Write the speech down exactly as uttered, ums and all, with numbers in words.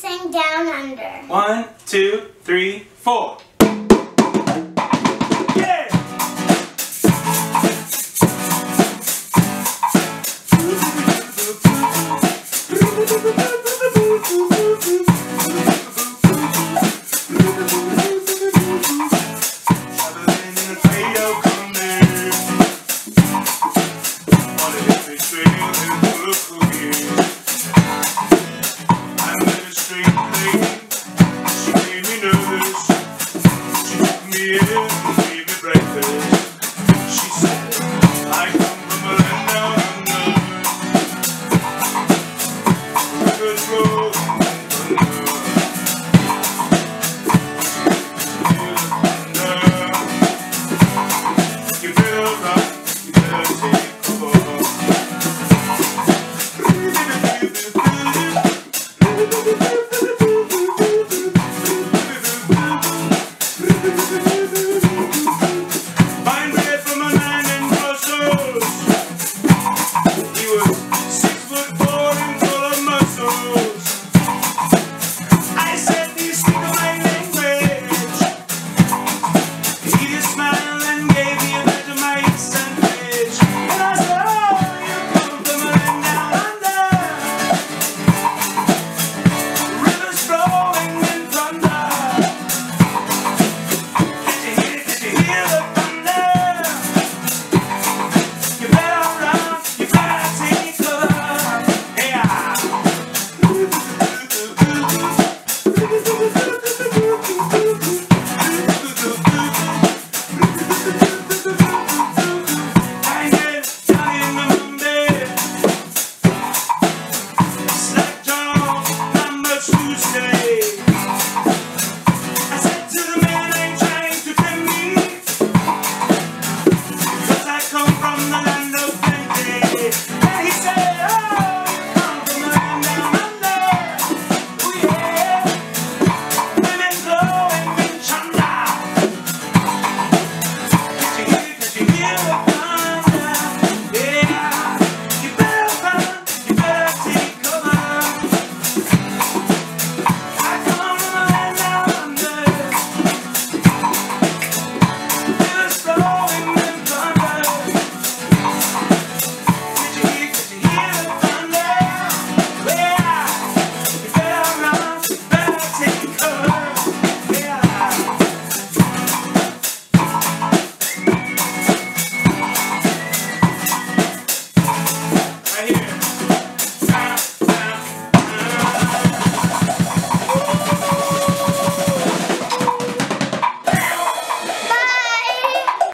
sing Down Under. One, two, three, four.